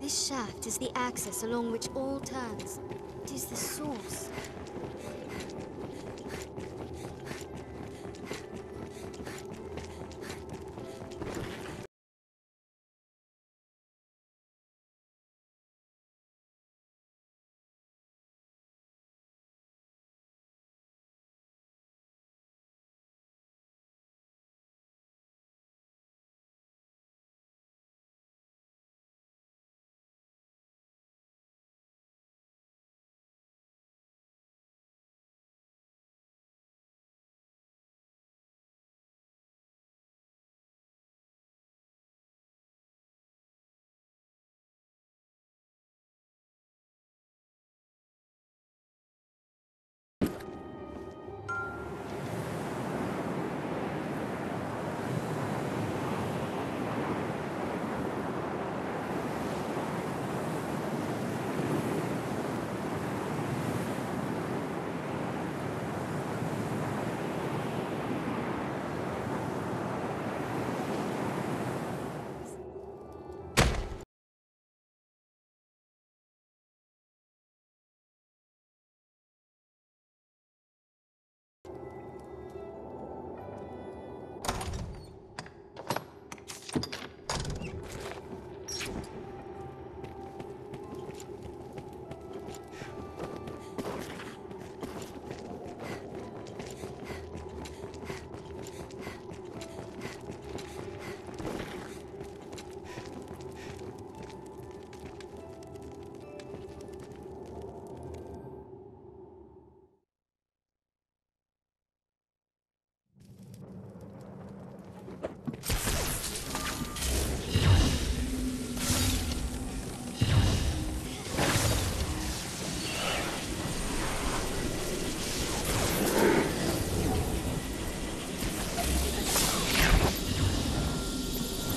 This shaft is the axis along which all turns. It is the source.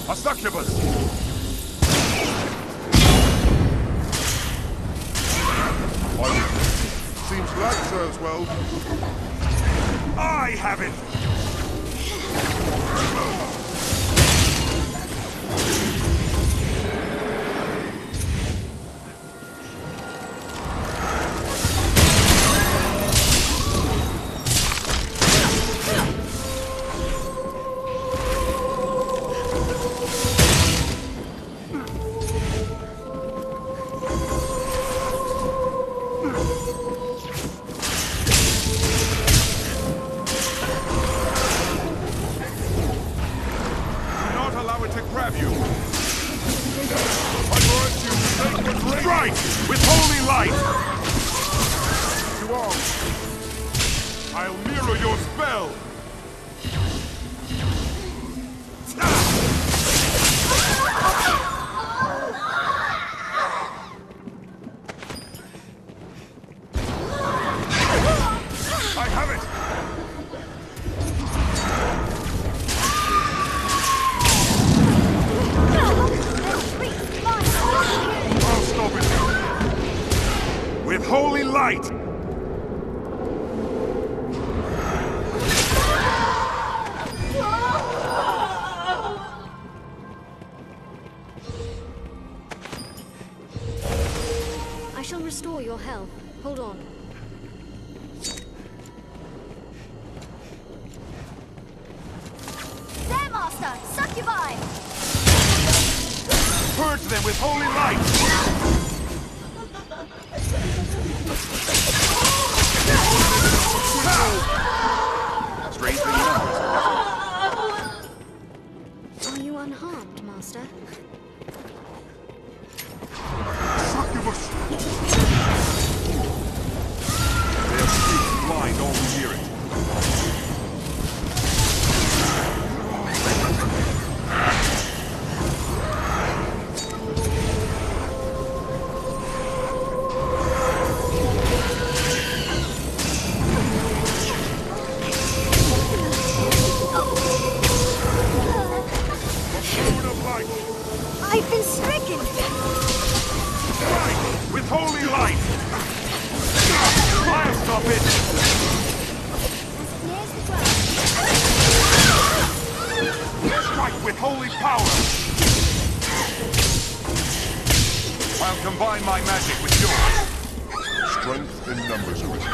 A succubus! Strike with holy power! combine my magic with yours. Strength in numbers, Wizard.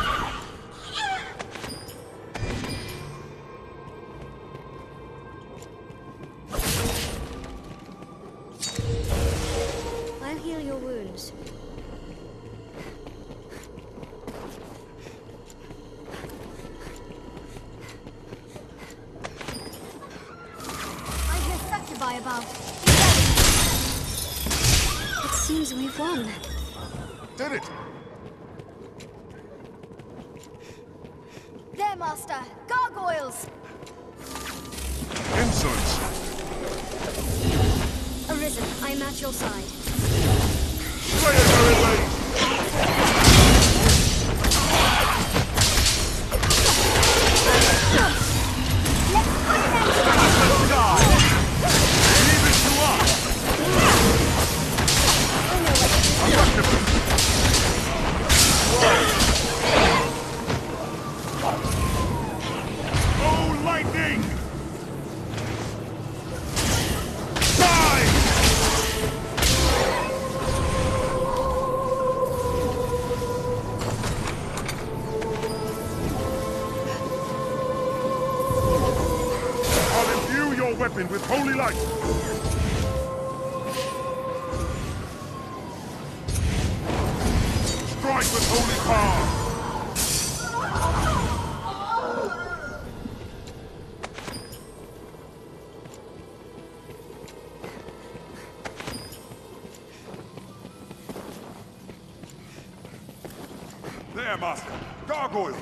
With holy light! Strike with holy power! There, Master! Gargoyles!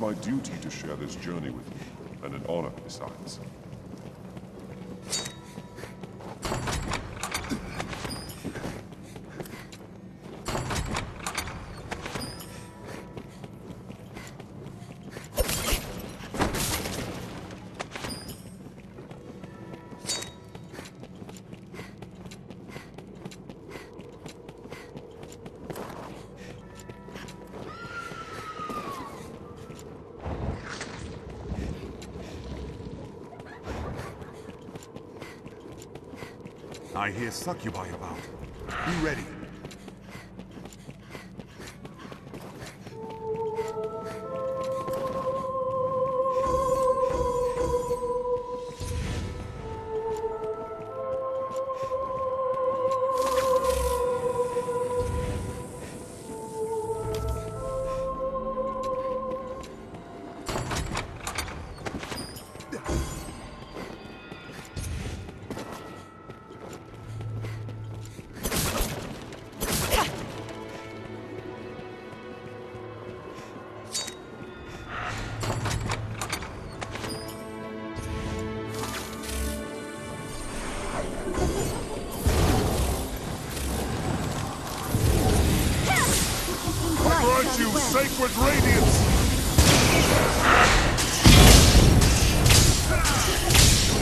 My duty to share this journey with you, and an honor besides. I hear succubi about. Be ready. Sacred radiance! Do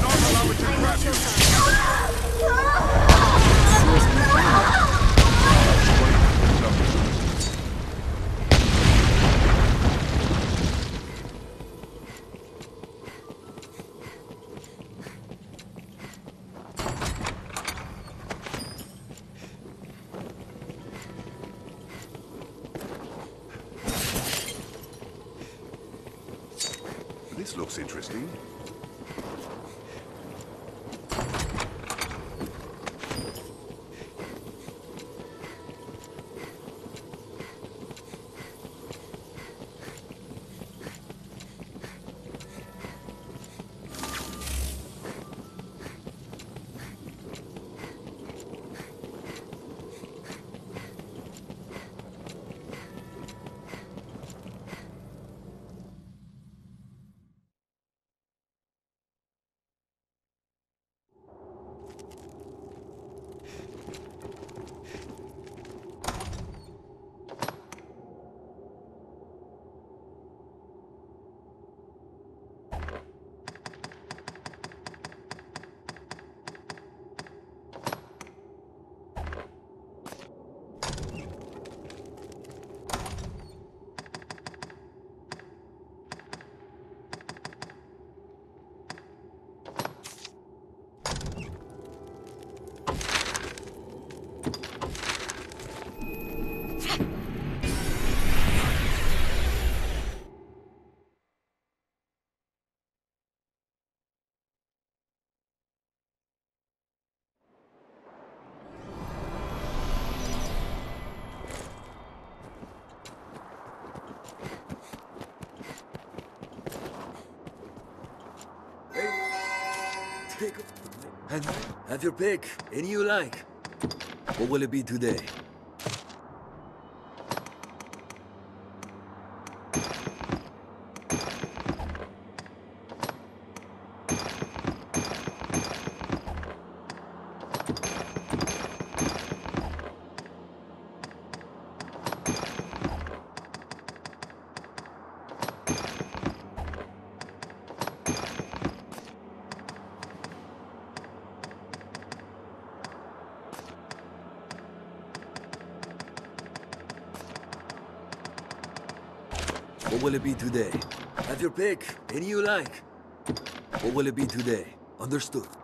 not allow it to grab you! This looks interesting. Have your pick, any you like. What will it be today? What will it be today? Have your pick, any you like. What will it be today? Understood.